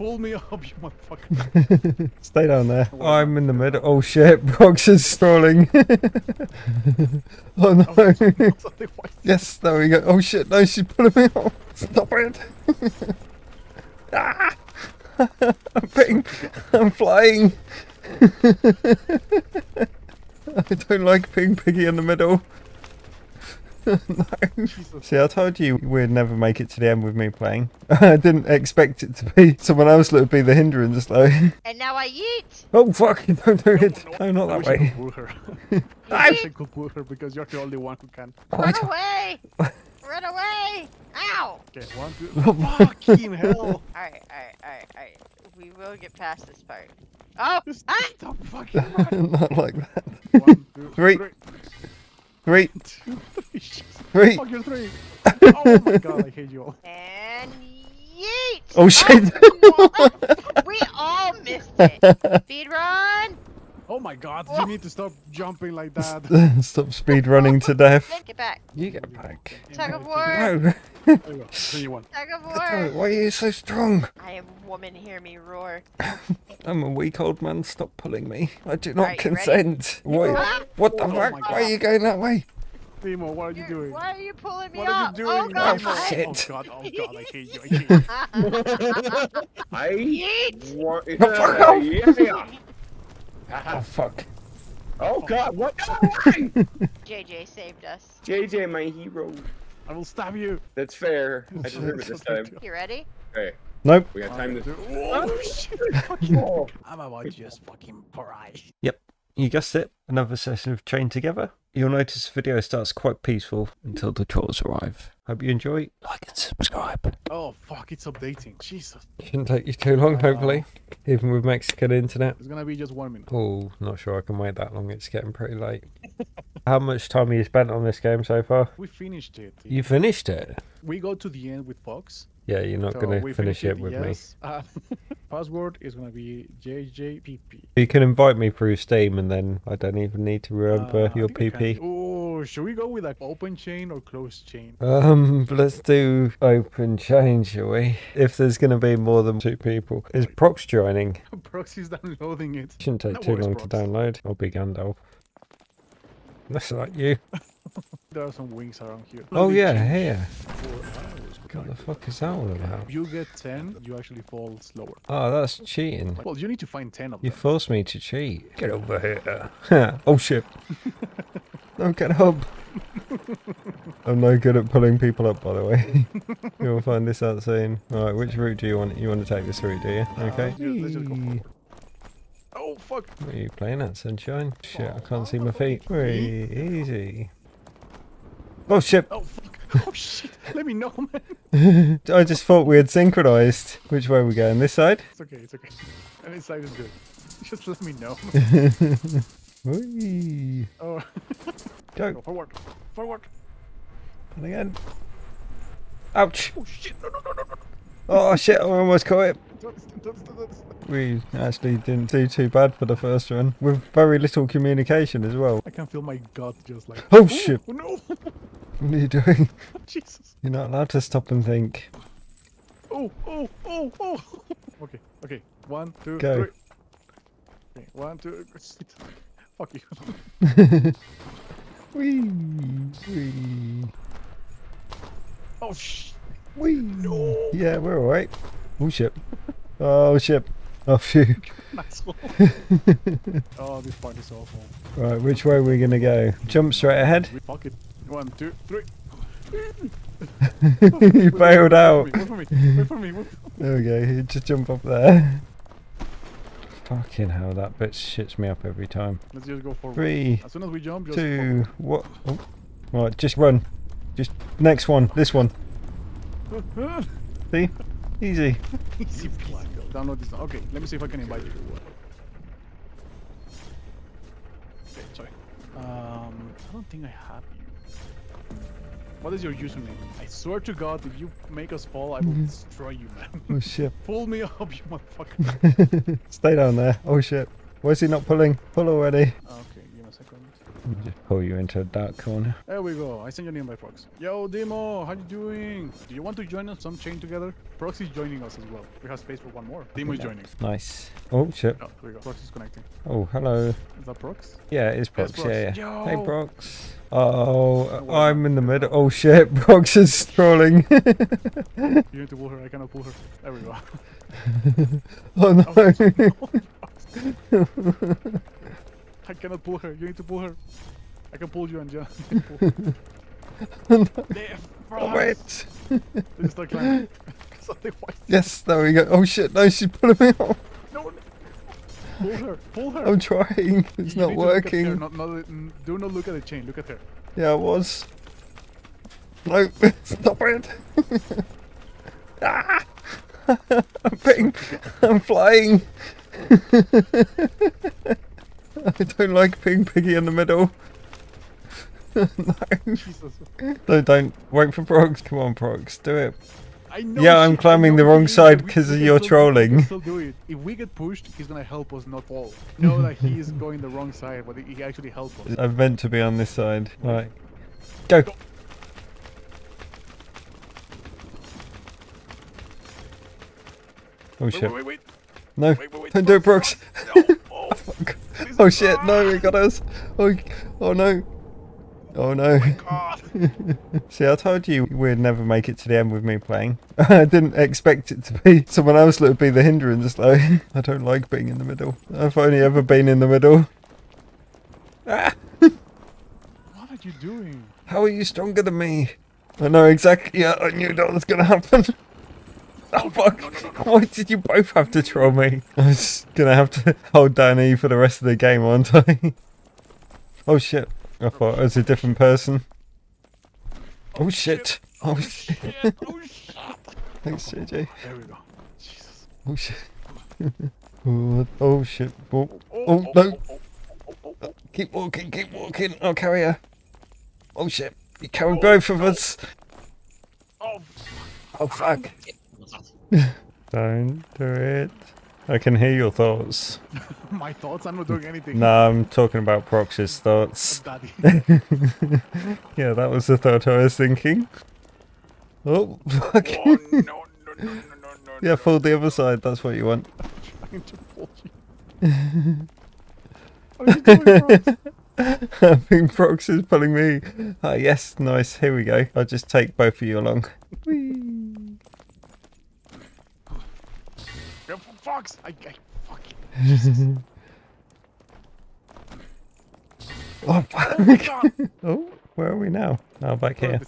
pull me up, you motherfucker. Stay down there. I'm in the middle. Oh shit, Brox is stalling. Oh no. Yes, there we go. Oh shit, no, she's pulling me up. Stop it. Ah! I'm flying. I don't like being piggy in the middle. No. See, I told you we'd never make it to the end with me playing. I didn't expect it to be someone else that would be the hindrance, though. And now I eat. Oh fuck! Don't do it. No, not that way. I wish I could woo her because you're the only one who can. Run away! Run away! Ow! Okay, one, two. Fucking hell! All right. We will get past this part. Oh! Just stop fucking running. Not like that. One, two, three. Fuck your three. Oh my god, I hate you all. And yeet! Oh shit! We all missed it. Speed run! Oh my god, you need to stop jumping like that. Stop speed running to death. Get back. You get back. Tug of war! No. Tug of war! Why are you so strong? I am woman, hear me roar. I'm a weak old man, stop pulling me. I do not consent. What the fuck? Why are you going that way? Timo, what are you doing? Why are you pulling me up? What are you doing? Oh shit. Oh god, I hate you, I hate you. Oh fuck. Oh god, what? JJ saved us. JJ, my hero. I will stab you. That's fair. I deserve it this time. You ready? Okay. Nope. We got time to. Oh shit! I'm about to just fucking pariah. Yep. You guessed it. Another session of Chained Together. You'll notice the video starts quite peaceful until the trolls arrive. Hope you enjoy. Like and subscribe. Oh fuck! It's updating. Jesus. Shouldn't take you too long, hopefully. Even with Mexican internet. It's gonna be just 1 minute. Oh, not sure I can wait that long. It's getting pretty late. How much time have you spent on this game so far? We finished it. Yeah. You finished it. We go to the end with Fox. Yeah, you're not going to finish it with me. Password is going to be jjpp. You can invite me through Steam and then I don't even need to remember your PP. Oh, should we go with like open chain or closed chain? Let's do open chain, shall we? If there's going to be more than two people. Is Prox joining? Prox is downloading it. Shouldn't take too long to download. I'll be Gandalf. That's like you. There are some wings around here. Oh yeah, here. What the fuck is that all about? If you get 10, you actually fall slower. Oh, that's cheating. Well, you need to find 10 of them. You forced me to cheat. Get over here. Oh shit. Don't get up. I'm no good at pulling people up, by the way. You'll find this out soon. Alright, which route do you want? You want to take this route, do you? Okay. Let's just go forward. Oh fuck! What are you playing at, sunshine? Shit, I can't see my feet. Very easy. Oh shit! Oh fuck! Oh shit! Let me know, man! I just thought we had synchronised. Which way are we going? This side? It's okay, it's okay. And this side is good. Just let me know. Whee! Oh. Go forward! Forward! And again. Ouch! Oh shit! No, no, no, no, no! Oh shit, I almost caught it. We actually didn't do too bad for the first run. With very little communication as well. I can feel my gut just like... Oh shit! Oh, no. What are you doing? Jesus. You're not allowed to stop and think. Oh, oh, oh, oh! Okay, okay. One, two, three. Okay, one, two, three. Fuck you. Wee, wee. Oh shit. Wee. No. Yeah, we're alright. Oh shit. Oh shit. Oh phew. Oh, this part is awful. Right, which way are we gonna go? Jump straight ahead. Fuck it. One, two, three. You bailed out. Wait for me. Wait for me. There we go. You just jump up there. Fucking hell, that bit shits me up every time. Let's just go forward. Three. As soon as we jump, just two. What? Oh. Right, just run. Just next one. This one. See? Easy. Easy. Download this now. Okay, let me see if I can invite you. Okay, sorry. I don't think I have you. What is your username? I swear to God, if you make us fall, I will destroy you, man. Oh shit. Pull me up, you motherfucker. Stay down there. Oh shit. Why is he not pulling? Pull already. Okay, give me a second. Let me just pull you into a dark corner. There we go. I sent your name by Prox. Yo, Demo, how you doing? Do you want to join us? Some chain together? Prox is joining us as well. We have space for one more. Demo is joining. Nice. Oh, shit. Oh, there we go. Prox is connecting. Oh, hello. Is that Prox? Yeah, it is Prox. Prox. Yeah, yeah. Hey, Prox. Oh, I'm in the middle. Oh shit, Prox is trolling. You need to pull her, I cannot pull her. There we go. Oh no. I cannot pull her, you need to pull her. I can pull you and John. No. Oh, wait. This is not climbing. Yes, there we go. Oh shit, no, she's pulling me off. Pull her! Pull her! I'm trying. It's not working. Her, do not look at the chain. Look at her. Yeah, I was. No, stop it! Ah! I'm pink. I'm flying. I don't like being piggy in the middle. No. Jesus. No, don't. Wait for Prox. Come on, Prox. Do it. I know I'm climbing the wrong side because of your trolling. Still do it. If we get pushed, he's gonna help us not fall. No, that he is going the wrong side, but he actually helped us. I'm meant to be on this side. Alright. Go! Oh shit. Wait, wait, wait. No, wait, don't do it, Prox! No. Oh, fuck. Oh shit, no, he got us! Oh, oh no! Oh no. Oh my God. See, I told you we'd never make it to the end with me playing. I didn't expect it to be someone else that would be the hindrance though. I don't like being in the middle. I've only ever been in the middle. Ah. What are you doing? How are you stronger than me? I know exactly. Yeah, I knew that was going to happen. Oh fuck! No. Why did you both have to troll me? I was going to have to hold down E for the rest of the game, aren't I? Oh shit. I thought it was a different person. Oh shit! Oh shit! Oh shit! Thanks, JJ. There we go. Jesus. Oh shit! Oh shit! Oh no! Keep walking! Keep walking! I'll carry her. Oh shit! You carry both of us. Oh fuck! Don't do it. I can hear your thoughts. My thoughts? I'm not doing anything. No, I'm talking about Prox's thoughts. Daddy. Yeah, that was the thought I was thinking. Oh, fuck. Oh, no, yeah, fold the other side. That's what you want. I'm trying to fold you. What are you doing, Prox? I think Prox is pulling me. Ah, yes, nice. Here we go. I'll just take both of you along. Whee. Fox! I fucking... Jesus. Oh, fuck. Oh, where are we now? Oh, back here.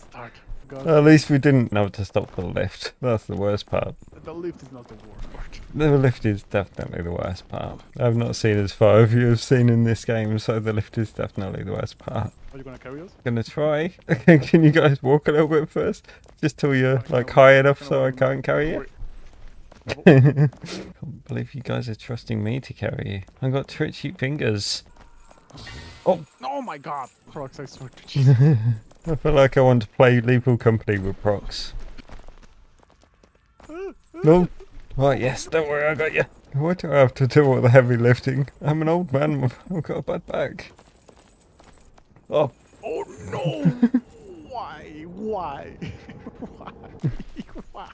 Well, at least we didn't have to stop the lift. That's the worst part. The lift is not the worst part. The lift is definitely the worst part. I've not seen as far as you've seen in this game, so the lift is definitely the worst part. Are you going to carry us? Gonna try. Can you guys walk a little bit first? Just till you're like high enough so I can't carry you? I can't believe you guys are trusting me to carry you. I've got twitchy fingers. Oh! Oh my God! Prox, I swear to Jesus. I feel like I want to play Lethal Company with Prox. No! Right, yes, don't worry, I got you. Why do I have to do all the heavy lifting? I'm an old man, I've got a bad back. Oh! Oh no! Why? Why? Why? Why?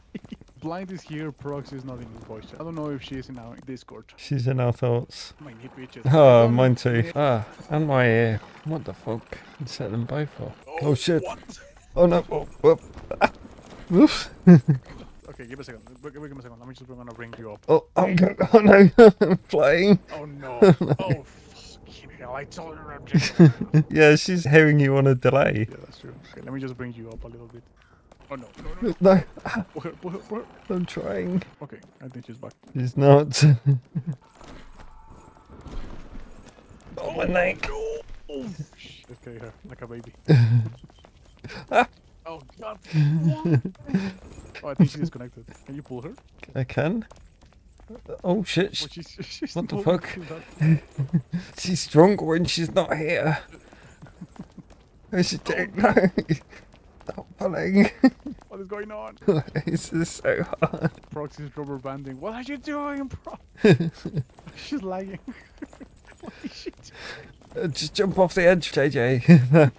Blind is here, Prox is not in the voice chat. I don't know if she is in our Discord. She's in our thoughts. My knee twitches. Oh, mine too. Ah, and my ear. What the fuck? I set them both off. Oh shit. What? Oh no. Oh. Ah. Oof. Okay, give me a second. Give me a second. I'm just gonna bring you up. Oh, I'm going. Oh no. I'm flying. Oh no. Oh fucking hell. I told her I'm joking. Yeah, she's hearing you on a delay. Yeah, that's true. Okay, let me just bring you up a little bit. Oh no, no. Pull her. I'm trying. Okay, I think she's back. She's not. Oh, my neck. No. Oh, shit. Okay, her, like a baby. Ah. Oh, God. Oh, I think she's disconnected. Can you pull her? I can. Oh, shit. Oh, she's what the fuck? She's stronger when she's not here. Where's she doing? No. Stop pulling. What is going on? This is so hard. Prox is rubber banding. What are you doing, Prox? She's lagging. What is she doing? Just jump off the edge, JJ.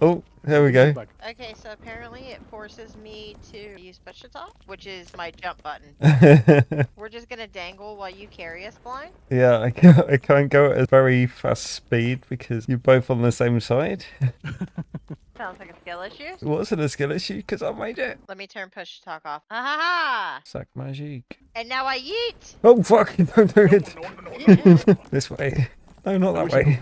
Oh, here we go. Okay, so apparently it forces me to use push to talk, which is my jump button. We're just gonna dangle while you carry us, Blind. Yeah, I can't go at a very fast speed because you're both on the same side. Sounds like a skill issue. It wasn't a skill issue because I made it. Let me turn push to talk off. Ha ha ha! Sac magique. And now I yeet! Oh fuck! No, no, no. This way. No, not that way.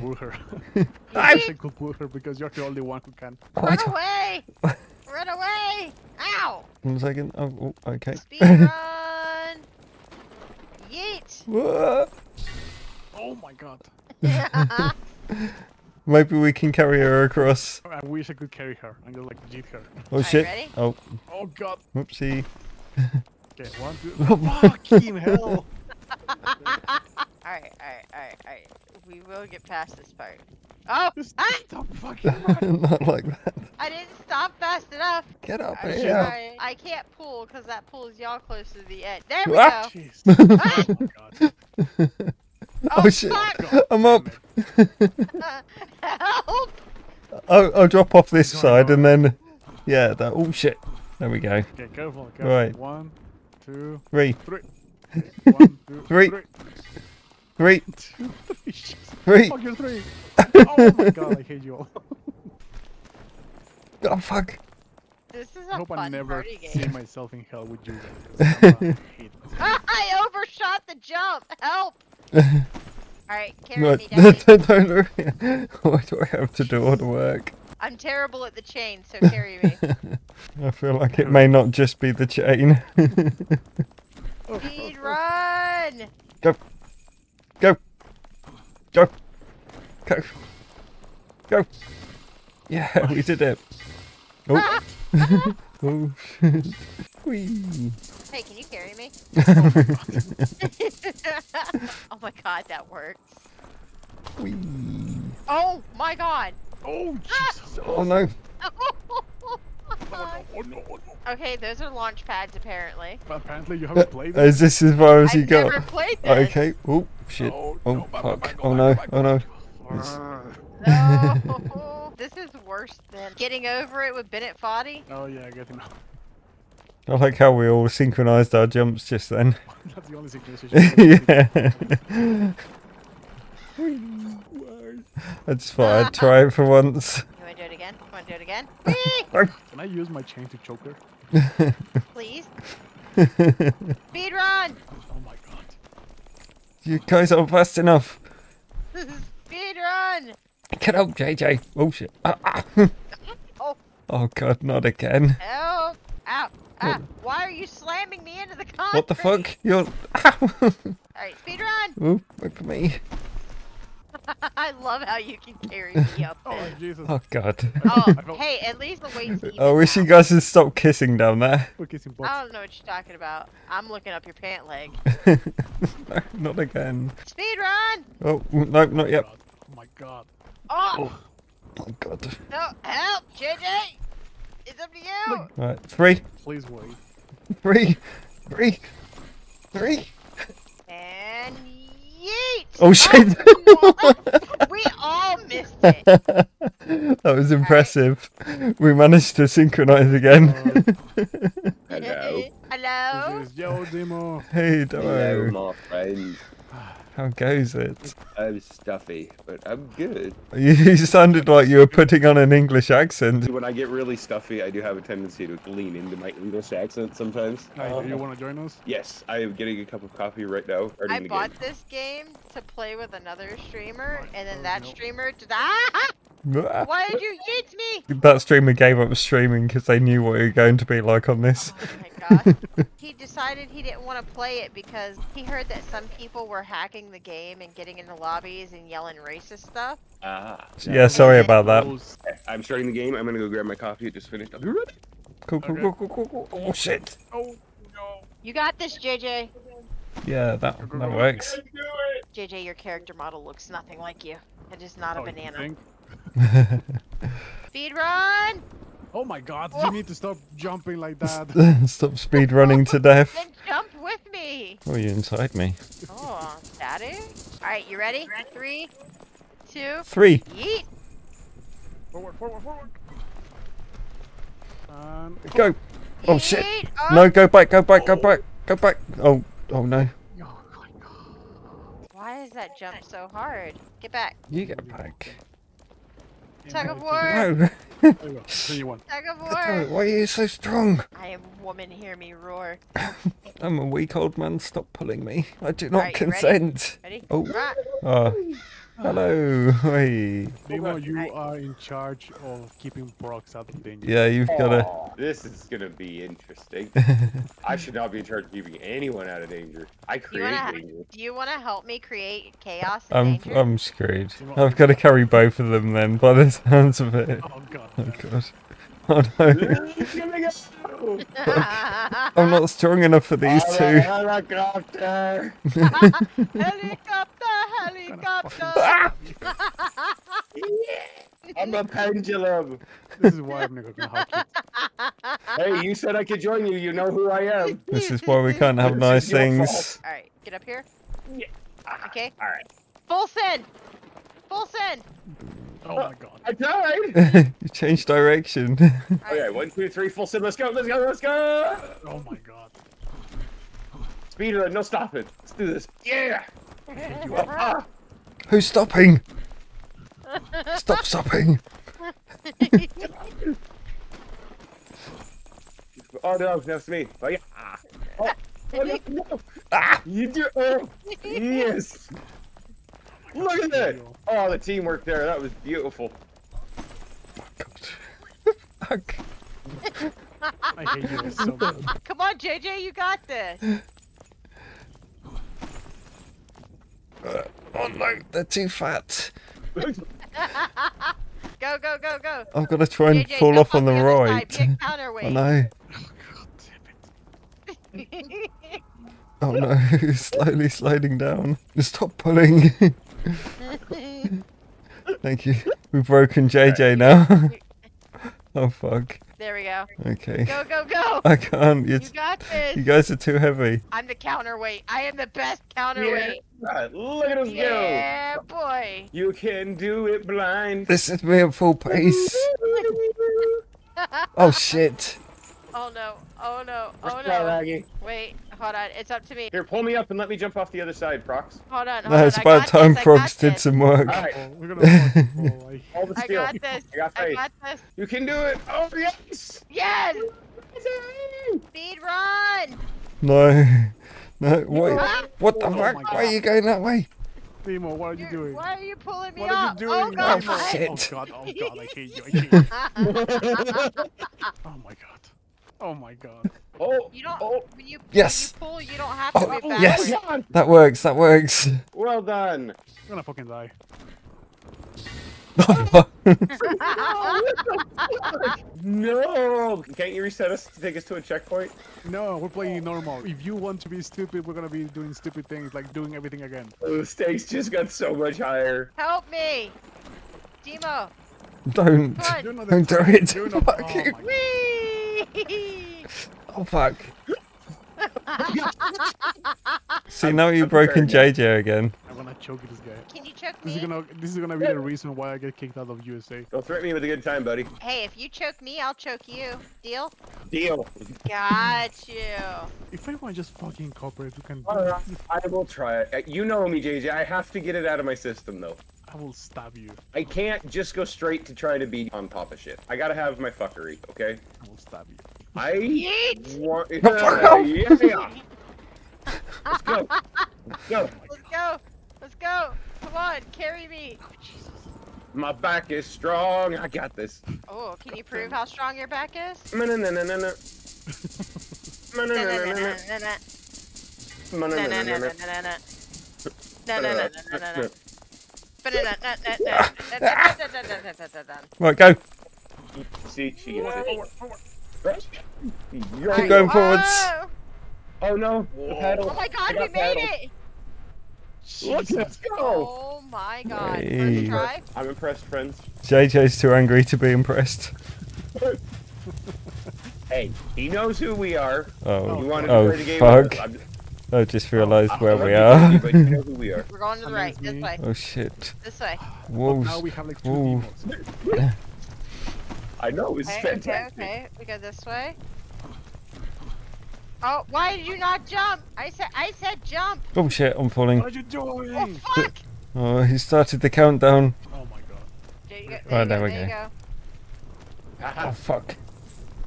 I wish I could pull her because you're the only one who can. Run away! Run away! Ow! 1 second. Oh, oh okay. Speed run! Yeet! Whoa. Oh my god. Yeah. Maybe we can carry her across. I wish I could carry her. I'm gonna like yeet her. Oh shit! Ready? Oh. Oh god. Whoopsie. Okay, 1, 2. Fucking hell! Alright, alright, alright, alright. We will get past this part. Oh! Just stop fucking running. Not like that. I didn't stop fast enough. Get up here. I can't pull because that pulls y'all close to the edge. There we go. Jeez. Ah! Oh my god. Oh, oh shit. God, I'm up. Help! I'll drop off this side and then... Yeah, that... Oh shit. There we go. Okay, careful, careful. Right. 1, 2, 3. 1, 2, 3. 3. Fuck your 3. Oh my god, I hate you all. Oh fuck. This is a hope I never see myself in hell with you guys. I overshot the jump. Help. Alright, carry me down. No. What do I have to do all the work? I'm terrible at the chain, so carry me. I feel like it may not just be the chain. Speed run. Go. Go! Go! Go! Go! Yeah, we did it! Oh! Oh shit! Whee! Hey, can you carry me? Oh my god, oh my god, that works! Whee! Oh my god! Oh Jesus! Oh no! Oh, no, oh, no. Okay, those are launch pads apparently. But apparently you haven't played them. Is this as far as you go? I've never played this. Okay. Oh shit. Oh, no, oh fuck. Back, oh no. Back, oh no. No. This is worse than Getting Over It with Bennett Foddy. Oh yeah, Getting Over It. I like how we all synchronized our jumps just then. That's the only synchronization. Yeah. I just thought I'd try it for once. Do it again. Want to do it again? Can I use my chain to choke her? Please. Speed run! Oh my god. You guys aren't fast enough. Speed run! Get up, JJ. Oh shit. Oh. Oh god, not again. Help! Ow! Ah! Why are you slamming me into the concrete? What the fuck? You're. Alright, speed run! Ooh, wait for me. I love how you can carry me up there. Oh, Jesus. Oh, God. Oh, hey, at least the weight's even. I wish you guys would stop kissing down there. We're kissing bots. I don't know what you're talking about. I'm looking up your pant leg. No, not again. Speed run! Oh, no, not yet. Oh, my God. Oh! Oh, God. No, help, JJ! It's up to you! Alright, 3. Please wait. 3. 3. 3. And... Yeet. Oh shit! Oh, we all missed it. That was impressive. Right. We managed to synchronize again. Hello. Hello. This is Yo Demo. Hey Demo. Hello, my friend. How goes it? I'm stuffy, but I'm good. You sounded like you were putting on an English accent. When I get really stuffy, I do have a tendency to lean into my English accent sometimes. Do you want to join us? Yes, I am getting a cup of coffee right now. I bought this game to play with another streamer, and then that streamer did Why did you yeet me? That streamer gave up streaming because they knew what you were going to be like on this. Oh my god. He decided he didn't want to play it because he heard that some people were hacking the game and getting into lobbies and yelling racist stuff. Ah. Yeah, sorry about that. I'm starting the game. I'm going to go grab my coffee. It just finished. I'll be ready. Cool. Oh shit. Oh no. You got this, JJ. Yeah, that works. JJ, your character model looks nothing like you. It is not a banana. Speed run! Oh my god, you need to stop jumping like that. Stop speed running to death. Then jump with me. Oh, you're inside me. Oh, daddy. Alright, you ready? 3, two, three. Yeet. Forward, forward, forward. Go. Oh shit. Up. No, go back, go back, go back, go back. Oh, oh no. Oh my god. Why does that jump so hard? Get back. You get back. Tug of war. No. Tug of war. Why are you so strong? I am woman, hear me roar. I'm a weak old man, stop pulling me. I do not consent. Ready? Ready? Oh. Hello. Hey. Meanwhile, you are in charge of keeping Brox out of danger. Yeah, you've got to. This is going to be interesting. I should not be in charge of keeping anyone out of danger. I create danger. Do you want to help me create chaos and danger? I'm screwed. I've got to carry both of them then, by the sounds of it. Oh, God. Oh, God. Oh, no. I'm not strong enough for these two. Helicopter! Helicopter! Helicopter! I'm a pendulum! This is why I'm not gonna help you. Hey, you said I could join you, you know who I am. This is why we can't have nice things. Alright, get up here. Yeah. Okay. Alright. Full send! Full send! Oh my god. I died! You changed direction. Okay, 1, 2, 3, full send, let's go, let's go, let's go! Oh my god. Speed run, no stopping. Let's do this. Yeah! Who's stopping? Stop stopping! Oh no, that's me. Oh yeah. Oh, oh no, no. Ah, you do. Oh, yes. Look at that! Oh, the teamwork there. That was beautiful. Oh, God. Fuck. I hate you so much. Come on, JJ, you got this. Oh no, they're too fat. Go, go, go, go. I've got to try and JJ, fall off on the right. I know. Oh, God damn it. Oh no, he's slowly sliding down. Stop pulling. Thank you. We've broken JJ now. Oh fuck. There we go. Okay. Go, go, go. I can't. You got this. You guys are too heavy. I'm the counterweight. I am the best counterweight. Yeah. Look at us go. Yeah, boy. You can do it blind. This is me at full pace. Oh shit. Oh no, oh no, oh no. Wait, hold on, it's up to me. Here, pull me up and let me jump off the other side, Prox. Hold on, hold on. It's about time Prox did some work. All right. We're gonna all the steel. I got this, I got this. You can do it. Oh, yes! Yes! Speed run! No, no, what the fuck? Why are you going that way? Nemo, what are you doing? Why are you pulling me up? What are you doing? Oh, oh, shit. Oh god, I hate you, I hate you. Oh my god. Oh my god. Oh, you don't, yes. When you pull, you don't have to be back. Yes. Oh, that works, that works. Well done. I'm gonna fucking die. No! Can't you reset us to take us to a checkpoint? No, we're playing normal. If you want to be stupid, we're gonna be doing stupid things, like doing everything again. The stakes just got so much higher. Help me! Demo! Don't do it! Fuck. Oh fuck. See, now you've broken JJ again. I'm gonna choke this guy. Can you choke me? This is gonna be the reason why I get kicked out of USA. Don't threaten me with a good time, buddy. Hey, if you choke me, I'll choke you. Deal? Deal. Got you. If anyone just fucking cooperate, we can. I will try it. You know me, JJ. I have to get it out of my system, though. I will stab you. I can't just go straight to trying to be on top of shit. I gotta have my fuckery, okay? I will stab you. I want it. Yeah. Let's go. Let's go. Let's go. Let's go. Come on, carry me. Oh, Jesus. My back is strong. I got this. Oh, can you prove how strong your back is? No, no, no, no, no, no. No, no, no, no, no. No, no, no, no, no, no. No, no, no, no, no. Right, go. See, she gets it. Keep going forwards. Oh no! The paddle. Oh my god, we made it! Jeez. Let's go! Oh my god! First try. I'm impressed, friends. JJ's too angry to be impressed. Hey, he knows who we are. Oh, you wanted to play the game? Fuck. I just realised where we are. We're going to the right, this way. Oh shit. This way. Wolves. Now we have like two demons. I know, it's fantastic. Okay, we go this way. Oh, why did you not jump? I said jump! Oh shit, I'm falling. What are you doing? Oh fuck! Oh, he started the countdown. Oh my god. There you go. Right, there we go. Oh fuck.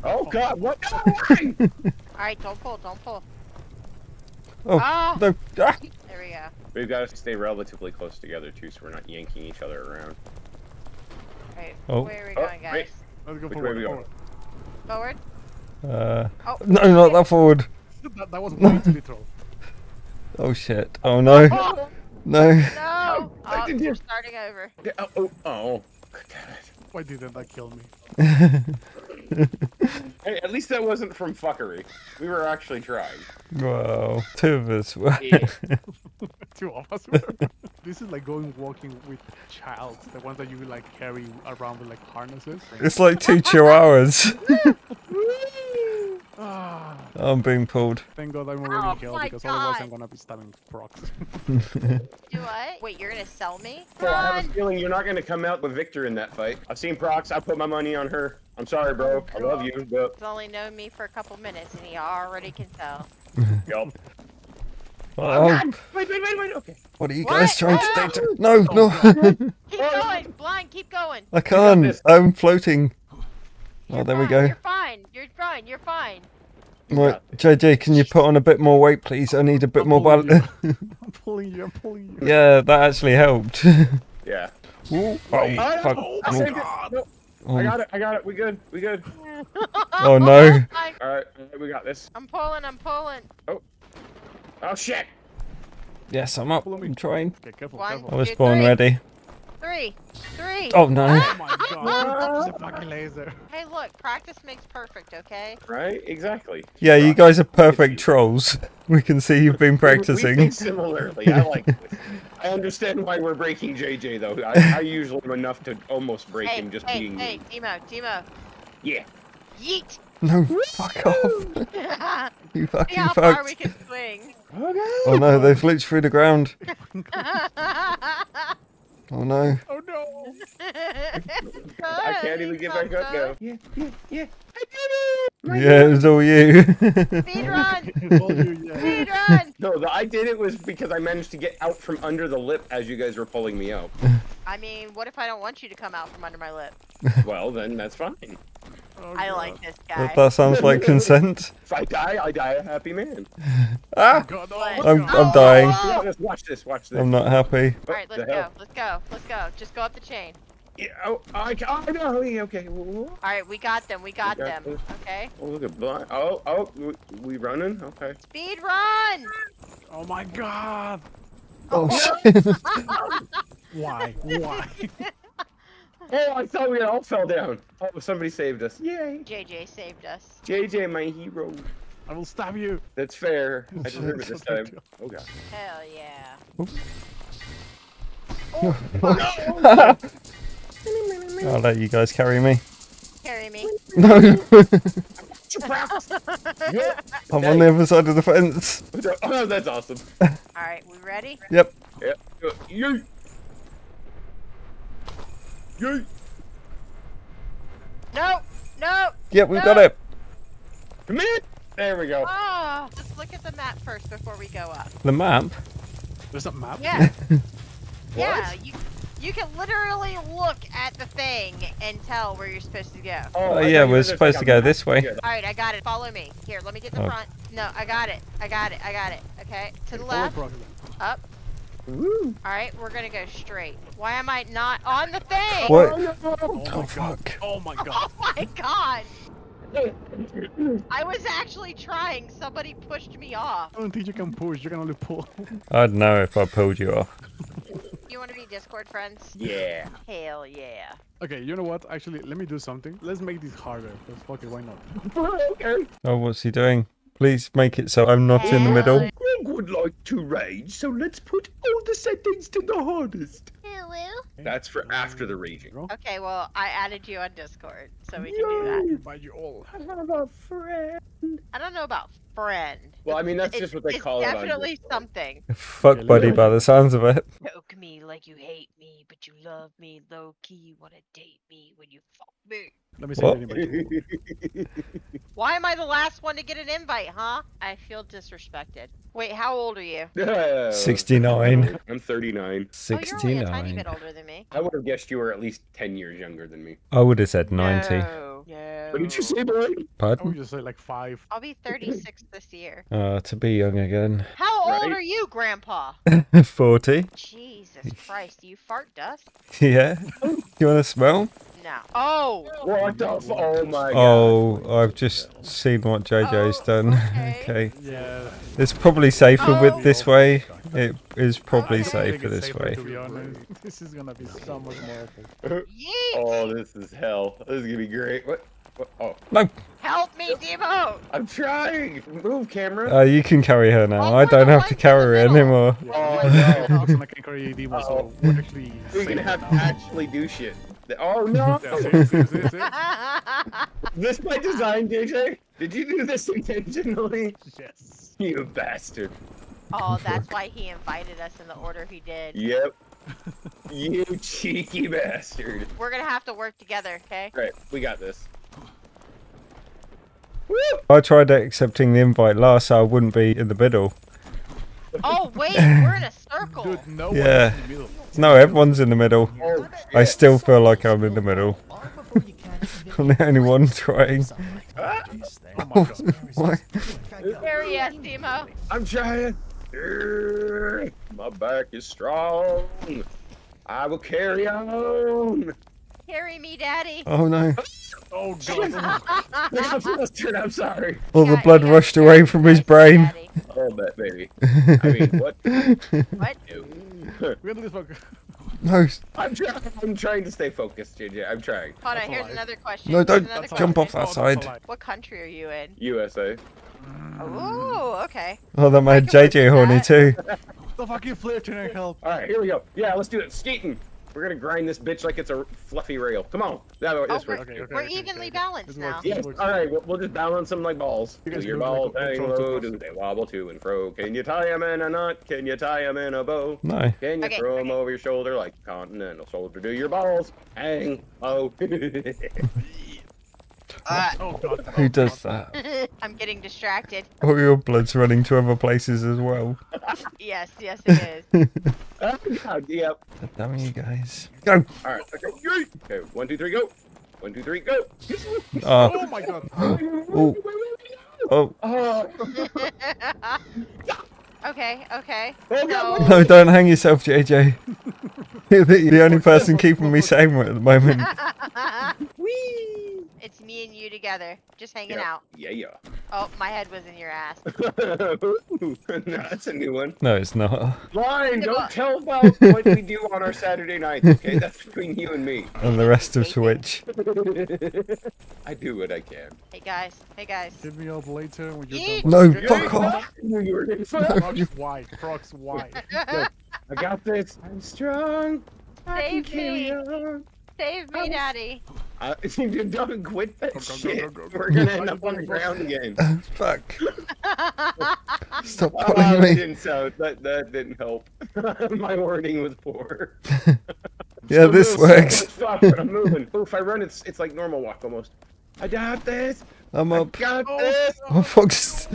Oh god, what? No way! Alright, don't pull. Oh, no. Ah. There we go. We've got to stay relatively close together too, so we're not yanking each other around. Right. Oh. Where are we going, guys? Let's go forward. Which way are we going? Forward? Oh. No, not that forward. That was way too literal. Oh shit. Oh no. Oh. No. No. Oh, we're starting over. Oh. God damn it. Why didn't that kill me? Hey, at least that wasn't from fuckery. We were actually trying. Whoa, two of us were. Yeah. Two of us were. This is like walking with child, the ones that you like carry around with like harnesses. It's like two chihuahuas. I'm being pulled. Thank god I'm already killed because otherwise I'm gonna be stabbing Prox. Do what? Wait, you're gonna sell me? Well, I have a feeling you're not gonna come out with Victor in that fight. I've seen Prox, I put my money on her. I'm sorry, bro. I love you, but... He's only known me for a couple minutes and he already can tell. Yup. Oh. Wait, okay. What are you guys trying to do? No. Keep going, Blind, keep going. I can't. I'm floating. Oh, there we go. You're fine. Right, JJ, can you put on a bit more weight, please? I need a bit more balance. I'm pulling you. Yeah, that actually helped. Yeah. Ooh, oh, fuck. I got it. We good. Oh no. Alright, we got this. I'm pulling. Oh shit. Yes, I'm up. I'm trying. Okay, careful. I was born ready. Three. Oh no. Oh my god. It's a fucking laser. Hey look, practice makes perfect, okay? Right? Exactly. Yeah, you guys are perfect trolls. We can see you've been practicing. We think similarly. I like this. I understand why we're breaking JJ though. I usually am enough to almost break him just being me. Hey, Timo. Yeah. Yeet. No, fuck off. You fucking fucked. See how far we can swing. Okay. Oh no, they've glitched through the ground. Oh no. Oh no. I can't even get back up now. Yeah. I did it! Yeah, it was all you. Speed run! No, the I did it was because I managed to get out from under the lip as you guys were pulling me out. I mean, what if I don't want you to come out from under my lip? Well, then that's fine. Oh, I like this guy. That sounds like consent. If I die a happy man. Ah! God, I'm dying. Oh. Watch this. I'm not happy. Alright, let's go. Just go up the chain. Yeah, okay. Alright, we got them. Okay. Oh, look at Blind. Oh, we running? Okay. Speed run! Oh my god! Oh shit. Why? Oh, I thought we all fell down. Oh, somebody saved us. Yay. JJ saved us. JJ, my hero. I will stab you. That's fair. I deserve it this time. Oh, God. Hell yeah. Oops. Oh, no. I'll let you guys carry me. No. I'm on the other side of the fence. Oh, that's awesome. All right, we ready? Yep. Yeet. No. Yeah, we've got it. Come in. There we go. Oh, just look at the map first before we go up. The map? There's a map? Yeah. Yeah, you can literally look at the thing and tell where you're supposed to go. Oh, yeah, we're supposed to go this way. All right, I got it. Follow me. Here, let me get the front. No, I got it. Okay, to the left. Up. Woo. All right, we're gonna go straight. Why am I not on the thing? What? Oh my god! Oh my god! I was actually trying. Somebody pushed me off. I don't think you can push. You can only pull. I'd know if I pulled you off. You want to be Discord friends? Yeah. Hell yeah. Okay, you know what? Actually, let me do something. Let's make this harder. Fuck it, why not? Okay. Oh, what's he doing? Please make it so I'm not in the middle. I would like to rage, so let's put all the settings to the hardest. Hello? That's for after the raging. Okay, well, I added you on Discord, so we can do that. You all. I have a friend. I don't know about friend. Well, I mean, that's just what they call it. It's definitely something. Fuck buddy by the sounds of it. Choke me like you hate me, but you love me low-key. You want to date me when you fuck me. Let me see if anybody. Why am I the last one to get an invite, huh? I feel disrespected. Wait, how old are you? 69. I'm 39. 69. Oh, you're only a tiny bit older than me. I would have guessed you were at least 10 years younger than me. I would have said 90. No. What did you say, boy? Pardon? I would just say like 5. I'll be 36 this year. To be young again. How old are you, Grandpa? 40. Jesus Christ, you fart dust? Yeah. You want to smell? No. Oh! What the f- oh my god. Oh, I've just seen what JJ's done. Okay. Yeah. It's probably safer with this way. It is probably safer this way. This is gonna be so much more. Oh, this is hell. This is gonna be great. What? Oh. No! Help me, Demo! I'm trying! Move, camera! You can carry her now. I don't have to carry her anymore. Yeah. Oh, no. I'm not gonna carry you, Demo, so we're actually... We're gonna have to actually do shit. Oh no! This by design, JJ? Did you do this intentionally? Yes. You bastard. Oh, that's why he invited us in the order he did. Yep. You cheeky bastard. We're gonna have to work together, okay? Right, we got this. Woo! I tried accepting the invite last, so I wouldn't be in the middle. Oh wait, we're in a circle. Dude, no one's in the middle. No, everyone's in the middle. Oh, I still feel like I'm in the middle. I'm the only one trying. Oh my god. What? There he is, Demo. I'm trying. My back is strong. I will carry on. Carry me, Daddy. Oh no. Oh god. I'm sorry. All the blood rushed away from his brain. Oh, that baby. I mean, what? What? No. I'm trying to stay focused, JJ. I'm trying. Hold on, here's another question. No, don't jump off that side. What country are you in? USA. Oh, okay. Oh, that made JJ horny too. The fucking flirting and help. All right, here we go. Yeah, let's do it. Skating. We're gonna grind this bitch like it's a fluffy rail. Come on. We're evenly balanced now. Yes. All right, we'll just balance them like balls. Do your ball hang low? Do they wobble to and fro? Can you tie them in a knot? Can you tie them in a bow? No. Can you throw them over your shoulder like a continental soldier? Do your balls hang low? Who does that? I'm getting distracted. Oh, your blood's running to other places as well. Yes, it is. Oh, God, yep. Damn you guys. Go! Alright, okay, 1, 2, 3, go! 1, 2, 3, go! Oh my god. Oh. Okay. No, don't hang yourself, JJ. You're the only person keeping me sane at the moment. Whee! It's me and you together, just hanging out. Yeah. Oh, my head was in your ass. No, that's a new one. No, it's not. Lion, don't tell about what we do on our Saturday nights, okay? That's between you and me. And the rest of Twitch. I do what I can. Hey guys. Give me up later when you're done. No, fuck off. Prox wide, Prox wide. Look, I got this. I'm strong. Save me, Daddy. Don't quit that shit. We're gonna end up on the ground again. Fuck. Stop pulling me. That didn't help. My wording was poor. Yeah, this works. Stop, but I'm moving. Oh, if I run, it's like normal walk almost. I got this. I'm up. I got this. Oh, folks.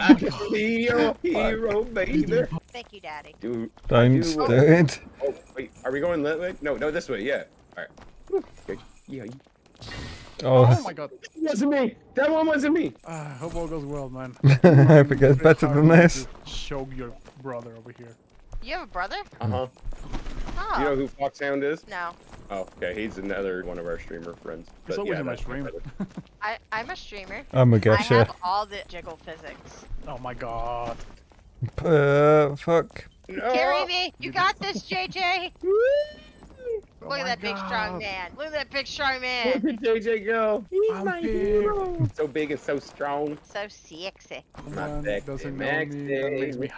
I can be your hero, baby. Thank you, Daddy. Dude, don't do it. Oh, wait. Are we going that way? No, this way. Yeah. All right. Yeah. Oh my god. That wasn't me. That one wasn't me. I hope all goes well, man. I hope it gets better than this. Show your brother over here. You have a brother? Uh-huh. Oh. You know who Foxhound is? No. Oh, okay. He's another one of our streamer friends. He's always my streamer. I'm a streamer. I'm a gotcha. I have all the jiggle physics. Oh my god. Fuck. No. Carry me. You got this, JJ. Look at that big strong man. Look at that big strong man. Look at JJ go. He's my hero. So big and so strong. So sexy. Not sexy. Doesn't make me.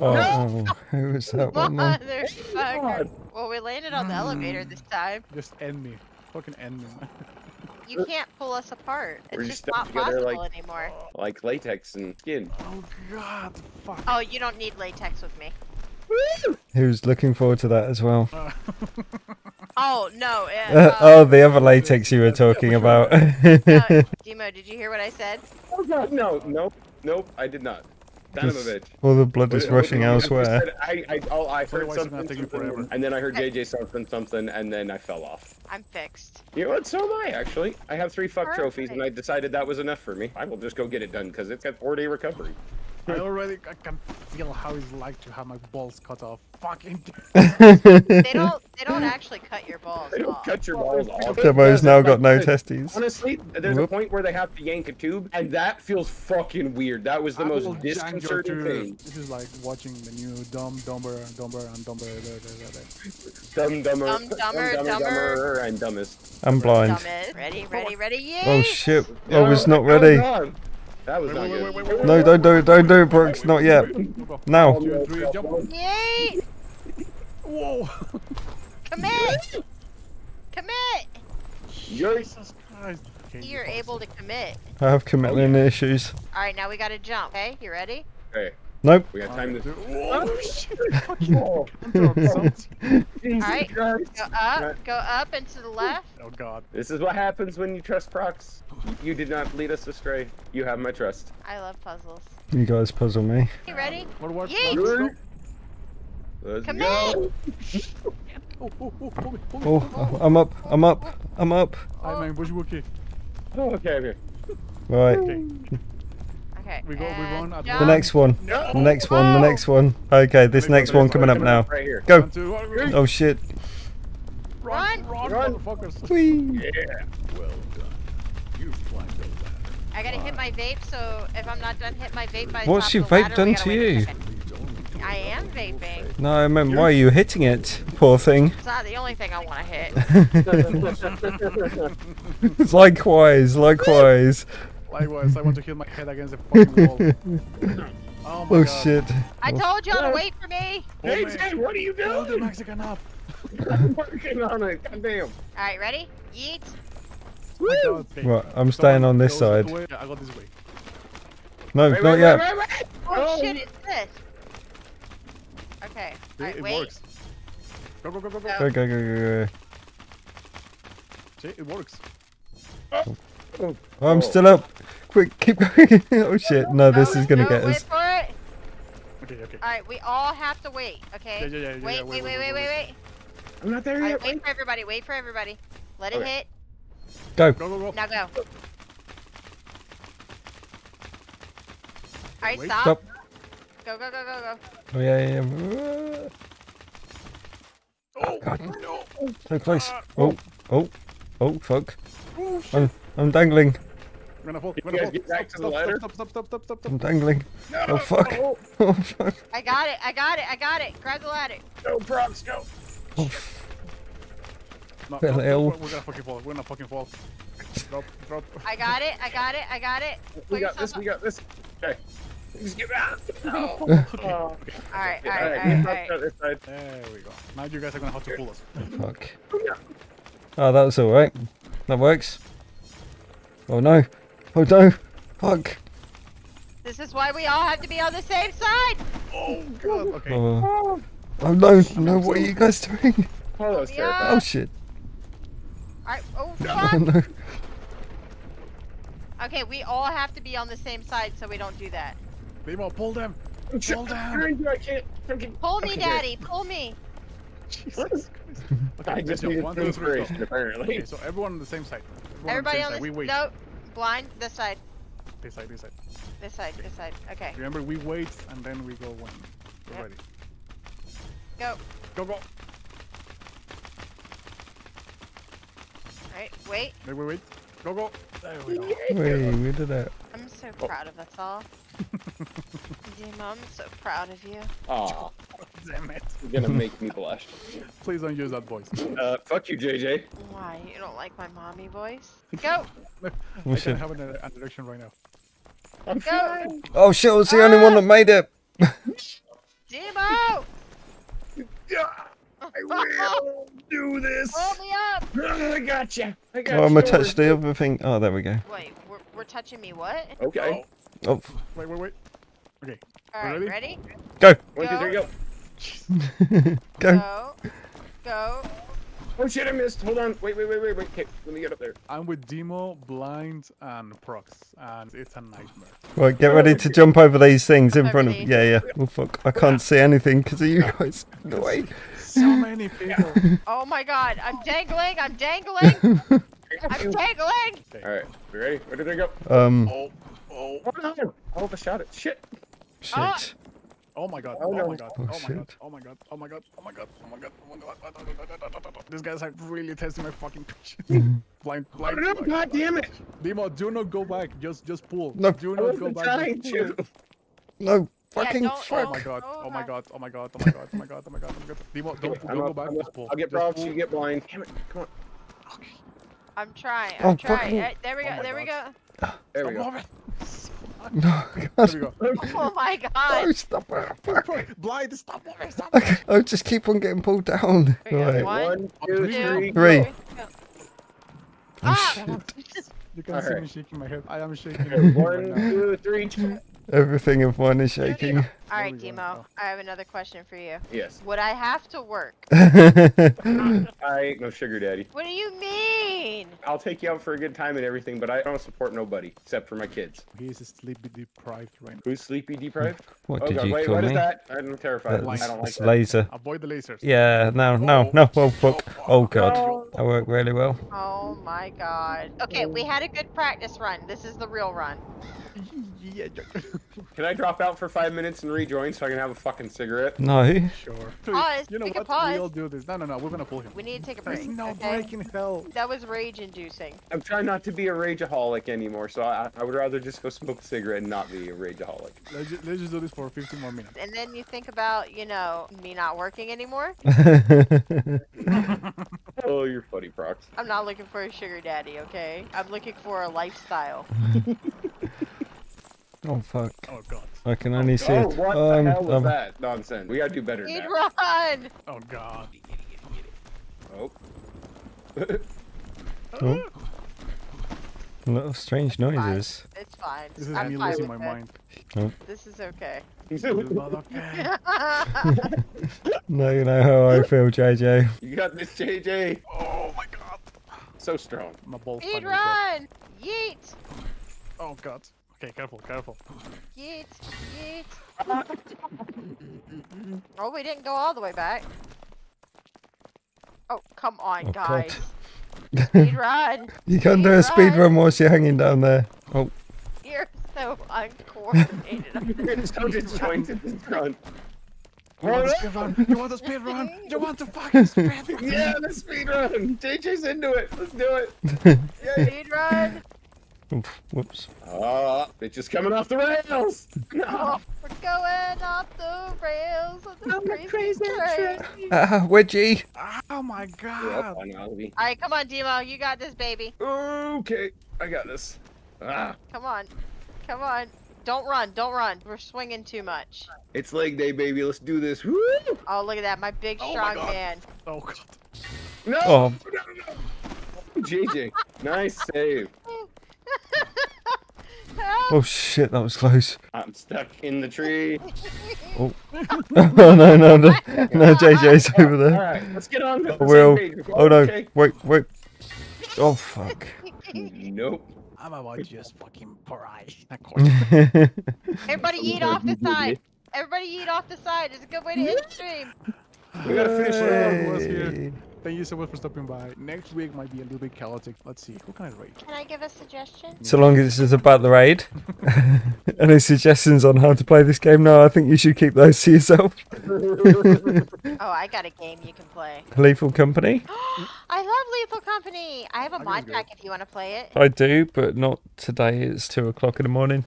Oh, who was that one? Motherfucker. Well, we landed on the elevator this time. Just end me. Fucking end me. You can't pull us apart. It's just not together, possible like, anymore. Like latex and skin. Oh god, fuck. Oh, you don't need latex with me. Woo! Who's looking forward to that as well? Oh, no. Oh, the other latex you were talking about. Demo, did you hear what I said? Oh god, no, nope, nope, I did not. Son of a bitch. All the blood is rushing elsewhere. I heard something, and then I heard JJ something, and then I fell off. I'm fixed. You know what? So am I, actually. I have 3 fuck trophies, and I decided that was enough for me. I will just go get it done, because it's got 4-day recovery. I can feel how it's like to have my balls cut off. Fucking They don't actually cut your balls off. They don't cut your balls off. Demo's now got no testes. Honestly, there's a point where they have to yank a tube, and that feels fucking weird. That was the most disconcerting thing. This is like watching the new Dumber and Dumbest. I'm blind. Ready, yeah. Oh shit, I was not ready. That was not good. No, don't do it, Brooks. Not yet. Now. 2, 3, jump. Yay! Whoa! Commit! Jesus Christ. You're able to commit. I have commitment issues. Alright, now we gotta jump. Okay, you ready? Hey. Nope. We got time to do it. Oh shit! Alright, go up and to the left. Oh god. This is what happens when you trust Prox. You did not lead us astray. You have my trust. I love puzzles. You guys puzzle me. You ready? Yeet! Let's go! Oh, I'm up. Okay, I'm here. Right. Okay. Okay, the next one. No. The next one. Okay, this next one coming up now. Right here. Go. 1, 2, 3. Oh shit. Run, motherfuckers. Whee. Yeah. Well done. You climbed the ladder. I gotta hit my vape, so if I'm not done, hit my vape by the top of the ladder. What's your vape done to you? I am vaping. No, I meant why are you hitting it? Poor thing. It's not the only thing I want to hit. Likewise. Likewise, I want to hit my head against the fucking wall. Oh my god. Shit. I told y'all to wait for me! Hey, Jay, what are you doing? Hold the Mexican up. I'm working on it, goddamn. Alright, ready? Yeet. Woo! Right, I'm staying on this side. Yeah, I got this way. No, not yet. Wait. Oh shit, it's this. Okay, alright, wait. Go. See, it works. Oh, I'm still up. Quick, keep going. Oh shit, no, this is gonna get us. Wait for it. Okay. Alright, we all have to wait, okay? Yeah, wait. I'm not there yet. Wait for everybody, Let it hit. Go. Now go. Alright, stop. Go. Oh, yeah. Oh, God. No. So close. Oh, fuck. Oh, shit. I'm dangling. I'm gonna fall. Get back to the ladder. Stop. I'm dangling. No. Oh fuck. Oh fuck. I got it. Grab the ladder. Go, Prox, go. Oh. No, we're gonna fucking fall. Drop. I got it. We got this. Okay. Just get out. No. Alright. There we go. Now you guys are gonna have to pull us. Fuck. Oh, that was alright. That works. Oh no, fuck. This is why we all have to be on the same side! Oh god, okay. Oh no, what are you guys doing? Oh, that was terrifying. Oh shit. Alright, fuck! Oh, no. Okay, we all have to be on the same side so we don't do that. Demo, pull them! Pull down! I can't. Pull me, daddy, pull me! Jesus Christ. Okay, I just need inspiration, apparently. Okay, so everyone on the same side. Everybody on the same side. No, blind, this side. This side. This side, okay. Remember, we wait and then we go when we're ready. Go. Alright, wait. Wait. Go. There we go. Wait, we did that. I'm so proud of us all. Demo, I'm so proud of you. Aww. Damn it. You're gonna make me blush. Please don't use that voice. Fuck you, JJ. Why? You don't like my mommy voice? Go! I can't have an introduction right now. I'm fine. Oh shit, I was the only one that made it! Demo! I will do this! Hold me up! I gotcha! I got I'm attached to the other thing. Oh, there we go. Wait, we're touching me what? Okay. Oh. Wait. Okay. Alright, ready? Go! 1, 2, 3, go! Go. Oh shit, I missed. Hold on. Wait. Okay, let me get up there. I'm with Demo, Blind, and Prox, and it's a nightmare. Right, get ready to jump over these things in front of me. Yeah. Oh fuck, I can't see anything because of you guys. No way. So many people. Oh my god, I'm dangling. Alright, we ready? Where did they go? Oh, I shot it. Shit. Ah! Oh my god, oh my god. These guys are really testing my fucking patience. Blind. God damn it! Demo, do not go back, just pull. No, do not go back. No, fucking fuck. Oh my god. Demo, don't go back, just pull. I'll get props, you get blind. Damn it, come on. Okay. I'm trying. There we go. No, God. There we go. Oh my god. No, stop it. Blind, stop moving, stop moving. Okay. I just keep on getting pulled down. Right. 1, 2, 3. Ah! Oh, shit. You can see me shaking my head. I am shaking my head. 1, 2, 3. Everything of mine is shaking. Alright, Demo. I have another question for you. Yes. Would I have to work? I ain't no sugar daddy. What do you mean? I'll take you out for a good time and everything, but I don't support nobody except for my kids. He's sleepy deprived right now. Who's sleepy deprived? What did you call me? What is that? I'm terrified. I don't like that. Laser. Avoid the lasers. Yeah, no. Oh, fuck. Oh, God. No. That worked really well. Oh, my God. Okay, we had a good practice run. This is the real run. Yeah. Can I drop out for 5 minutes and rejoin so I can have a fucking cigarette? No. Sure. Pause. You know what? We all do this. No. We're gonna pull him. We need to take a break. There's no break in hell. That was rage-inducing. I'm trying not to be a rageaholic anymore, so I would rather just go smoke a cigarette and not be a rageaholic. Let's just do this for 15 more minutes. And then you think about, you know, me not working anymore. Oh, you're funny, Prox. I'm not looking for a sugar daddy, okay? I'm looking for a lifestyle. Oh fuck. Oh god. I can only see it. What the hell was that nonsense? We gotta do better now. Run! Oh god. Get it. Oh. A lot of strange noises. It's fine. This is me losing my mind. Oh. This is okay. This is not okay. No, you know how I feel, JJ. You got this, JJ. Oh my god. So strong. My balls. Speed run! Yeet! Oh god. Okay, careful. Yeet. Oh, we didn't go all the way back. Oh, come on, guys. God. Speed run. You can't do a speed run whilst you're hanging down there. Oh. You're so uncoordinated. You're so disjointed. You want a speed run? You want the fucking speed run? Yeah, the speed run. JJ's into it. Let's do it. Yeah. Speed run. Oof, whoops. Oh, it's just coming off the rails! No. We're going off the rails of the crazy train! Wedgie! Oh my god! Alright, come on, Demo, you got this, baby. Okay, I got this. Ah. Come on. Don't run. We're swinging too much. It's leg day, baby, let's do this. Woo! Oh, look at that, my big, strong man. Oh god. No! Oh. No. JJ, nice save. Oh shit, that was close. I'm stuck in the tree. Oh. No, JJ's over there. Alright, let's get on to the same page. Oh no, wait. Oh fuck. Nope. I'm about to just fucking pariah. Everybody yeet off the side. It's a good way to end the stream. We gotta finish it off. Thank you so much for stopping by. Next week might be a little bit chaotic. Let's see. Who can I raid? Can I give a suggestion? So long as it's about the raid. Any suggestions on how to play this game? No, I think you should keep those to yourself. Oh, I got a game you can play. Lethal Company? I love Lethal Company. I have a mod pack if you want to play it. I do, but not today. It's 2 o'clock in the morning.